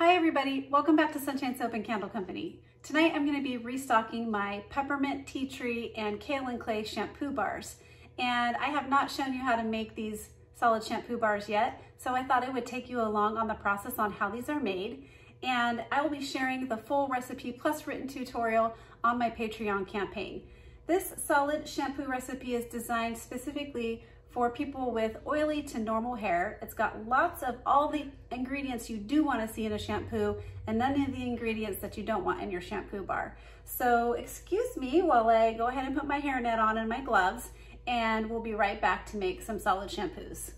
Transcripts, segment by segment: Hi everybody, welcome back to Sunshine Soap and Candle Company. Tonight I'm going to be restocking my peppermint tea tree and kaolin clay shampoo bars. And I have not shown you how to make these solid shampoo bars yet, so I thought I would take you along on the process on how these are made. And I will be sharing the full recipe plus written tutorial on my Patreon campaign. This solid shampoo recipe is designed specifically for people with oily to normal hair. It's got lots of all the ingredients you do want to see in a shampoo and none of the ingredients that you don't want in your shampoo bar. So excuse me while I go ahead and put my hairnet on and my gloves, and we'll be right back to make some solid shampoos.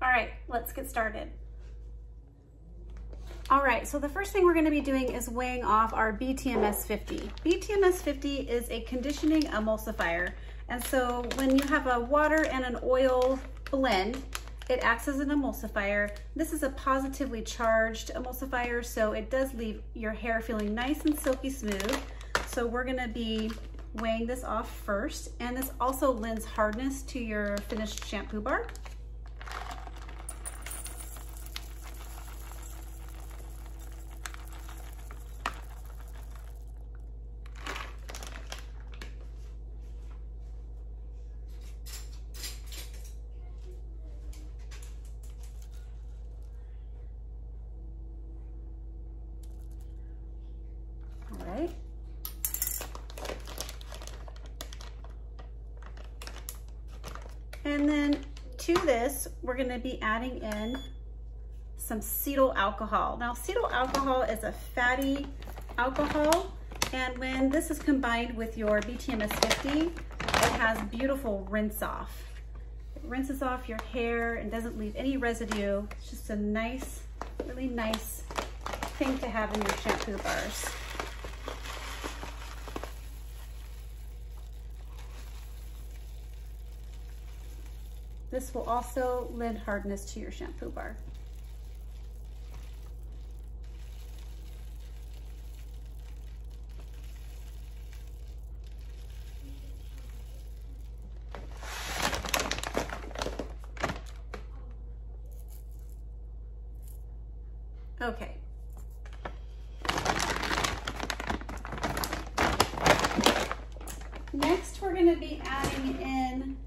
All right, let's get started. All right, so the first thing we're going to be doing is weighing off our BTMS 50. BTMS 50 is a conditioning emulsifier. And so when you have a water and an oil blend, it acts as an emulsifier. This is a positively charged emulsifier, so it does leave your hair feeling nice and silky smooth. So we're gonna be weighing this off first. And this also lends hardness to your finished shampoo bar. And then to this, we're going to be adding in some cetyl alcohol. Now, cetyl alcohol is a fatty alcohol, and when this is combined with your BTMS 50, it has beautiful rinse off. It rinses off your hair and doesn't leave any residue. It's just a nice, really nice thing to have in your shampoo bars. This will also lend hardness to your shampoo bar. Okay. Next, we're going to be adding in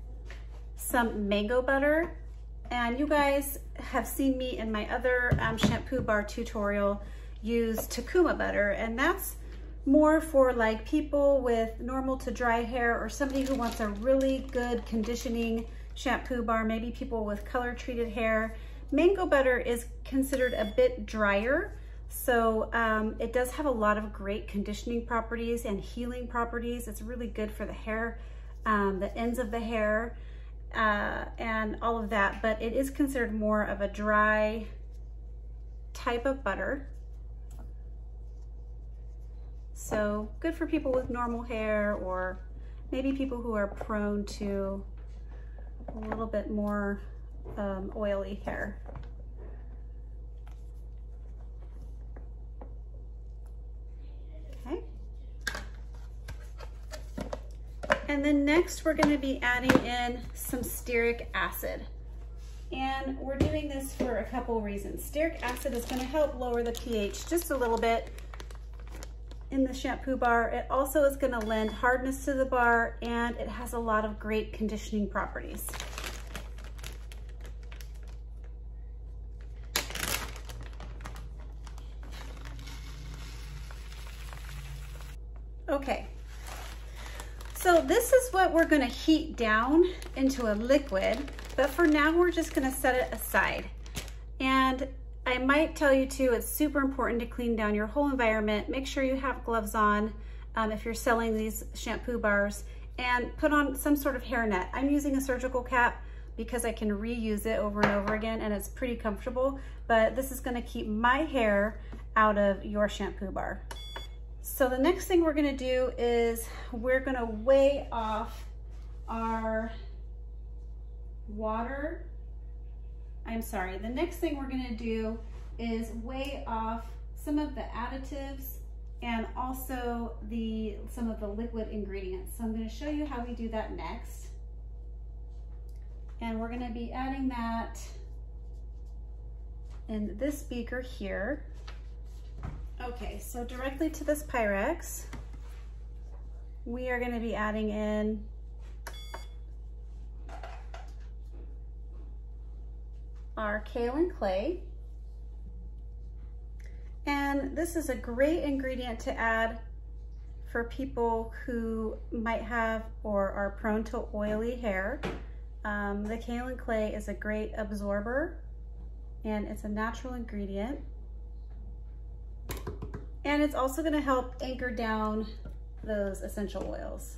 some mango butter. And you guys have seen me in my other shampoo bar tutorial use Takuma butter, and that's more for like people with normal to dry hair or somebody who wants a really good conditioning shampoo bar, maybe people with color treated hair. Mango butter is considered a bit drier, so it does have a lot of great conditioning properties and healing properties. It's really good for the hair, the ends of the hair, and all of that, but it is considered more of a dry type of butter. So good for people with normal hair or maybe people who are prone to a little bit more oily hair. And then next we're going to be adding in some stearic acid. And we're doing this for a couple reasons. Stearic acid is going to help lower the pH just a little bit in the shampoo bar. It also is going to lend hardness to the bar, and it has a lot of great conditioning properties. Okay. So this is what we're gonna heat down into a liquid, but for now we're just gonna set it aside. And I might tell you too, it's super important to clean down your whole environment. Make sure you have gloves on if you're selling these shampoo bars, and put on some sort of hairnet. I'm using a surgical cap because I can reuse it over and over again, and it's pretty comfortable, but this is gonna keep my hair out of your shampoo bar. So the next thing we're gonna do is we're gonna weigh off our water. The next thing we're gonna do is weigh off some of the additives and also some of the liquid ingredients. So I'm gonna show you how we do that next. And we're gonna be adding that in this beaker here. Okay, so directly to this Pyrex, we are going to be adding in our kaolin clay. And this is a great ingredient to add for people who might have or are prone to oily hair. The kaolin clay is a great absorber and it's a natural ingredient. And it's also going to help anchor down those essential oils.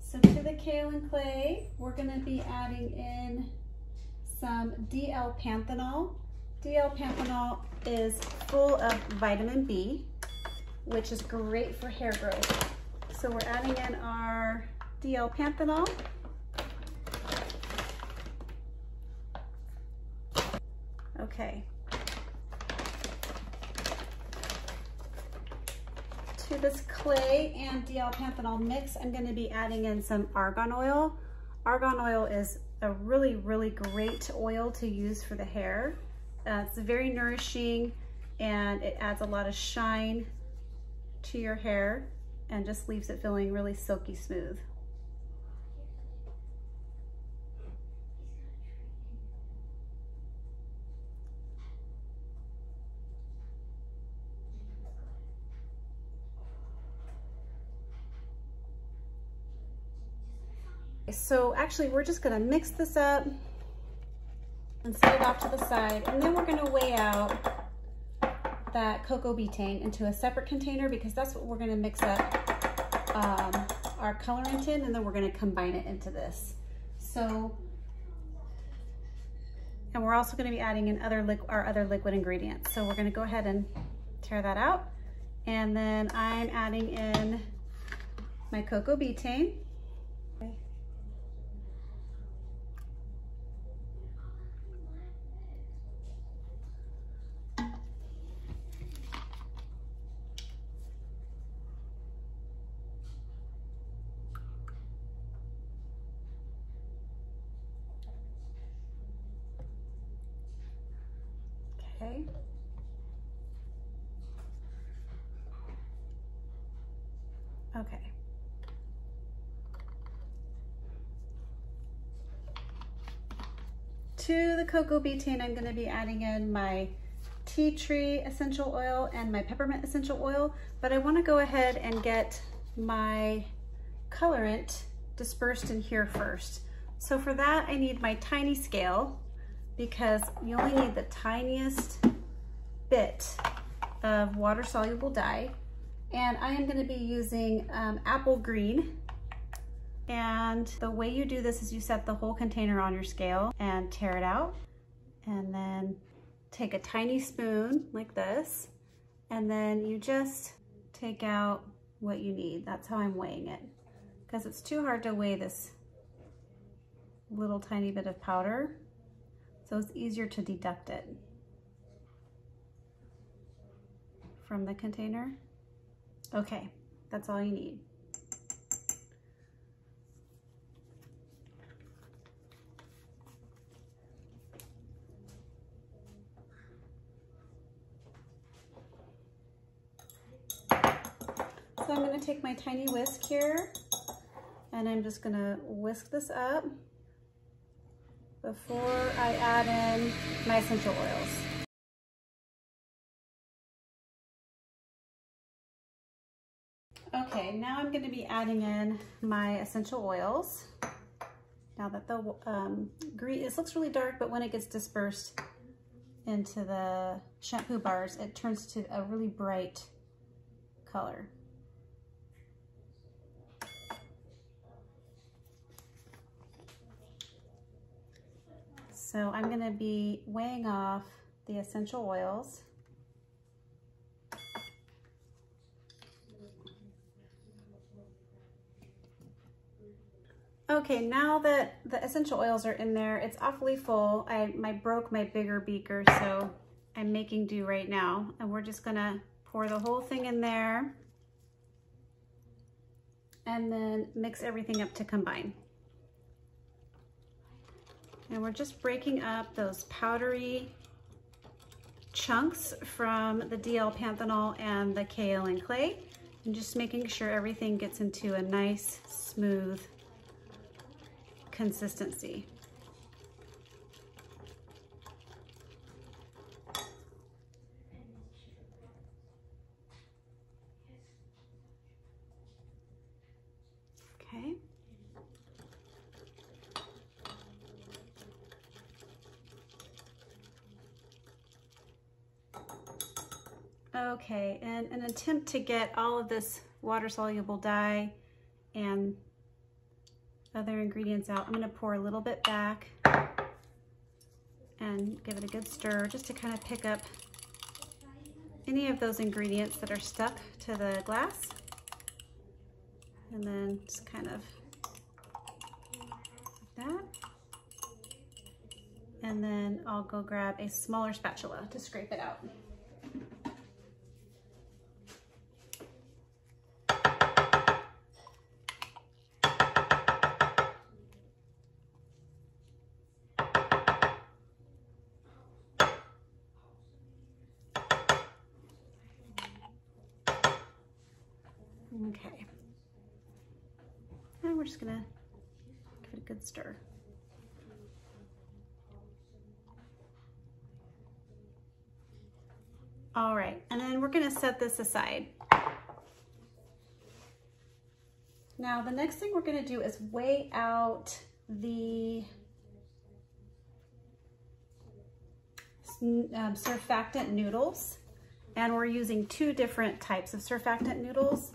So to the kaolin clay, we're going to be adding in some DL Panthenol. DL Panthenol is full of vitamin B, which is great for hair growth. So we're adding in our DL Panthenol. Okay. To this clay and DL Panthenol mix, I'm going to be adding in some argan oil. Argan oil is a really, really great oil to use for the hair. It's very nourishing and it adds a lot of shine to your hair and just leaves it feeling really silky smooth. So actually we're just going to mix this up and set it off to the side, and then we're going to weigh out that coco betaine into a separate container because that's what we're going to mix up our colorant in, and then we're going to combine it into this. So, and we're also going to be adding in our other liquid ingredients. So we're going to go ahead and tear that out, and then I'm adding in my coco betaine. Okay. Okay. To the coco betaine, I'm going to be adding in my tea tree essential oil and my peppermint essential oil, but I want to go ahead and get my colorant dispersed in here first. So for that, I need my tiny scale, because you only need the tiniest bit of water-soluble dye. And I am gonna be using apple green. And the way you do this is you set the whole container on your scale and tear it out. And then take a tiny spoon like this. And then you just take out what you need. That's how I'm weighing it, because it's too hard to weigh this little tiny bit of powder. So it's easier to deduct it from the container. Okay, that's all you need. So I'm going to take my tiny whisk here and I'm just going to whisk this up before I add in my essential oils. Okay, now I'm going to be adding in my essential oils. Now that the green, this looks really dark, but when it gets dispersed into the shampoo bars, it turns to a really bright color. So I'm going to be weighing off the essential oils. Okay, now that the essential oils are in there, it's awfully full. I broke my bigger beaker, so I'm making do right now. And we're just going to pour the whole thing in there and then mix everything up to combine. And we're just breaking up those powdery chunks from the DL Panthenol and the kaolin clay, and just making sure everything gets into a nice, smooth consistency. Okay. Okay, and an attempt to get all of this water-soluble dye and other ingredients out, I'm going to pour a little bit back and give it a good stir just to kind of pick up any of those ingredients that are stuck to the glass, and then just kind of like that. And then I'll go grab a smaller spatula to scrape it out. Okay, now we're just gonna give it a good stir. All right, and then we're gonna set this aside. Now the next thing we're gonna do is weigh out the surfactant noodles. And we're using two different types of surfactant noodles.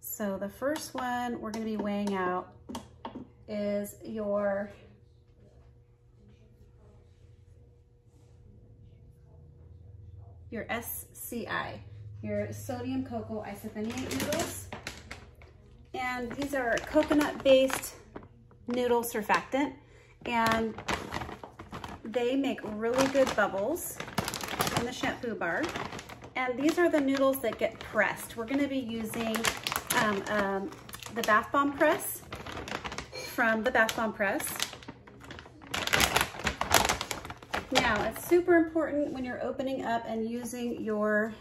So the first one we're going to be weighing out is your SCI, your sodium coco isethionate noodles. And these are coconut-based noodle surfactant, and they make really good bubbles in the shampoo bar. And these are the noodles that get pressed. We're going to be using the Bath Bomb Press from the Bath Bomb Press. Now, it's super important when you're opening up and using your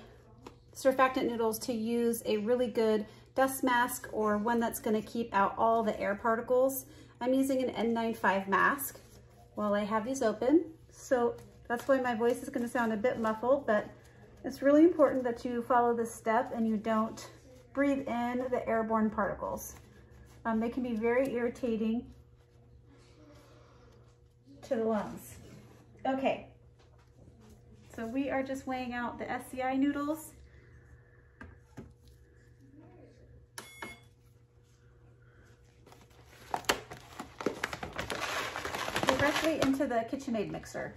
surfactant noodles to use a really good dust mask, or one that's going to keep out all the air particles. I'm using an N95 mask while I have these open, so that's why my voice is going to sound a bit muffled, but it's really important that you follow this step and you don't breathe in the airborne particles. They can be very irritating to the lungs. Okay, so we are just weighing out the SCI noodles. Directly into the KitchenAid mixer.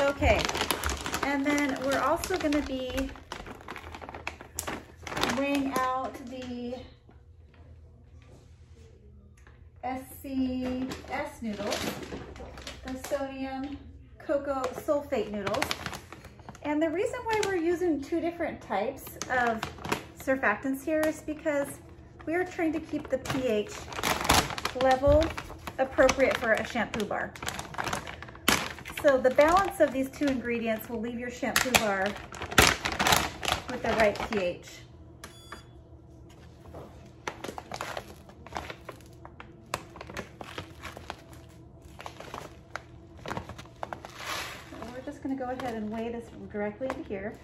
Okay, and then we're also going to be weighing out the SCS noodles, the sodium coco sulfate noodles. And the reason why we're using two different types of surfactants here is because we are trying to keep the pH level appropriate for a shampoo bar. So the balance of these two ingredients will leave your shampoo bar with the right pH. So we're just going to go ahead and weigh this directly into here.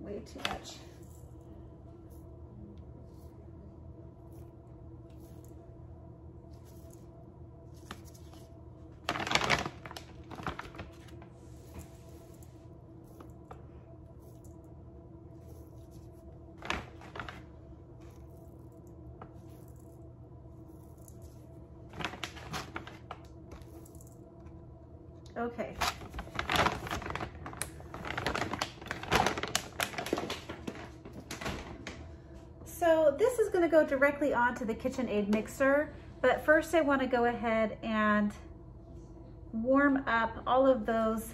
Way too much. Okay. So this is going to go directly onto the KitchenAid mixer. But first I want to go ahead and warm up all of those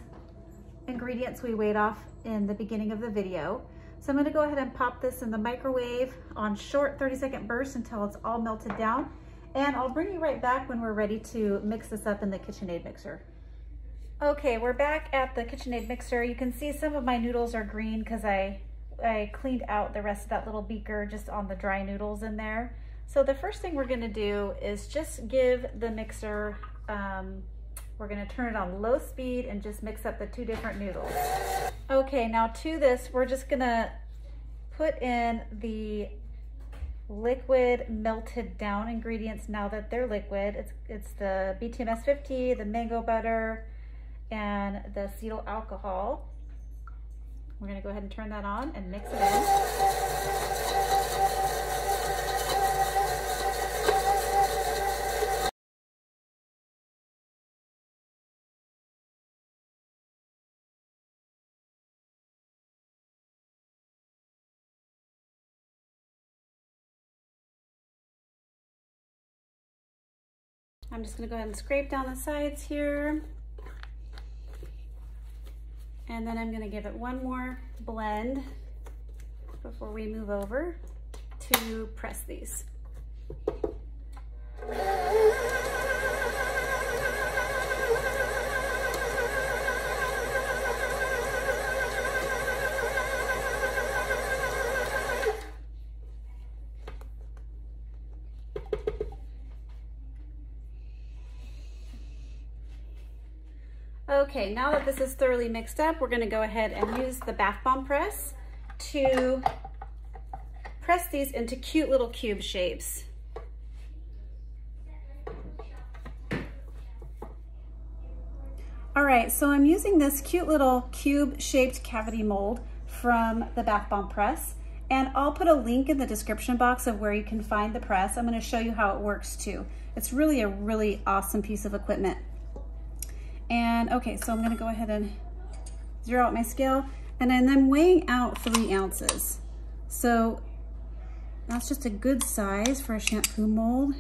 ingredients we weighed off in the beginning of the video. So I'm going to go ahead and pop this in the microwave on short 30-second bursts until it's all melted down. And I'll bring you right back when we're ready to mix this up in the KitchenAid mixer. Okay, we're back at the KitchenAid mixer. You can see some of my noodles are green because I cleaned out the rest of that little beaker just on the dry noodles in there. So the first thing we're going to do is just give the mixer, we're going to turn it on low speed and just mix up the two different noodles. Okay, now to this, we're just going to put in the liquid melted down ingredients now that they're liquid. It's the BTMS 50, the mango butter, and the cetyl alcohol. We're going to go ahead and turn that on and mix it in. I'm just going to go ahead and scrape down the sides here. And then I'm gonna give it one more blend before we move over to press these. Okay, now that this is thoroughly mixed up, we're going to go ahead and use the Bath Bomb Press to press these into cute little cube shapes. All right, so I'm using this cute little cube-shaped cavity mold from the Bath Bomb Press, and I'll put a link in the description box of where you can find the press. I'm going to show you how it works too. It's really a really awesome piece of equipment. And okay, so I'm gonna go ahead and zero out my scale, and then I'm weighing out 3 ounces. So that's just a good size for a shampoo mold.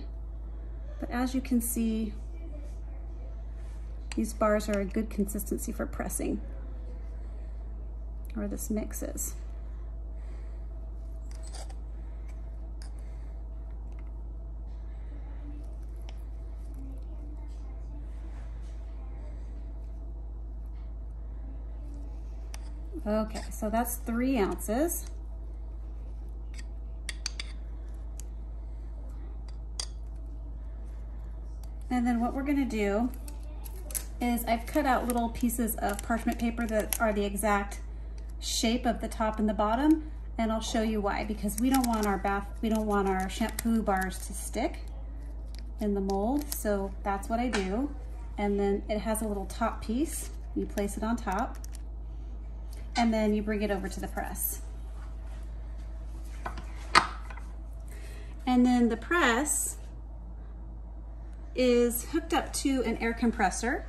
But as you can see, these bars are a good consistency for pressing, or this mix is. Okay, so that's 3 ounces. And then what we're gonna do is I've cut out little pieces of parchment paper that are the exact shape of the top and the bottom, and I'll show you why, because we don't want our shampoo bars to stick in the mold. So that's what I do. And then it has a little top piece. You place it on top, and then you bring it over to the press. And then the press is hooked up to an air compressor,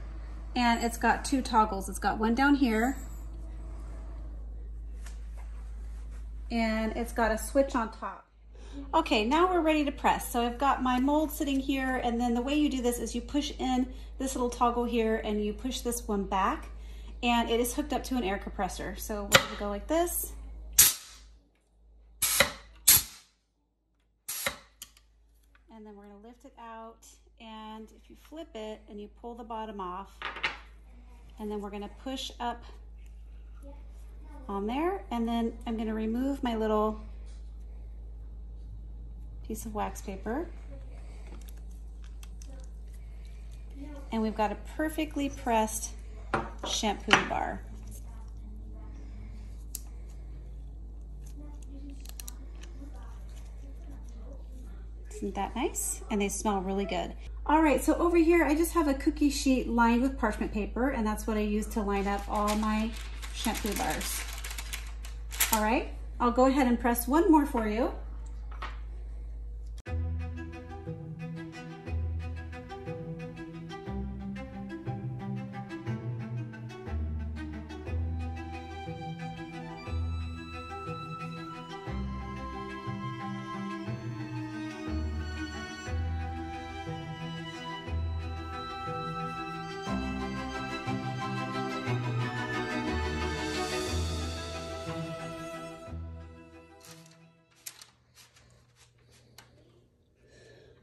and it's got 2 toggles. It's got one down here, and it's got a switch on top. Okay, now we're ready to press. So I've got my mold sitting here, and then the way you do this is you push in this little toggle here and you push this one back, and it is hooked up to an air compressor. So we're gonna go like this. And then we're gonna lift it out. And if you flip it and you pull the bottom off, and then we're gonna push up on there. And then I'm gonna remove my little piece of wax paper. And we've got a perfectly pressed shampoo bar. Isn't that nice? And they smell really good. All right, so over here I just have a cookie sheet lined with parchment paper, and that's what I use to line up all my shampoo bars. All right, I'll go ahead and press one more for you.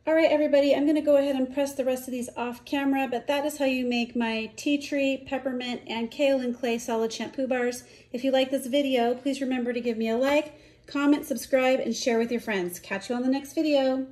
All right, everybody, I'm gonna go ahead and press the rest of these off camera, but that is how you make my tea tree, peppermint, and kaolin clay solid shampoo bars. If you like this video, please remember to give me a like, comment, subscribe, and share with your friends. Catch you on the next video.